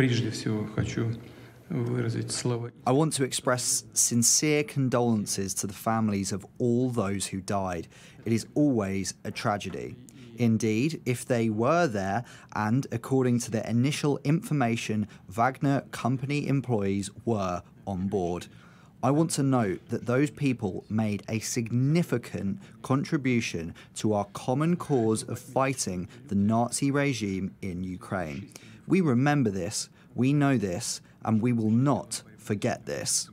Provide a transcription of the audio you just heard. I want to express sincere condolences to the families of all those who died. It is always a tragedy. Indeed, if they were there, and according to the initial information, Wagner company employees were on board. I want to note that those people made a significant contribution to our common cause of fighting the Nazi regime in Ukraine. We remember this, we know this, and we will not forget this.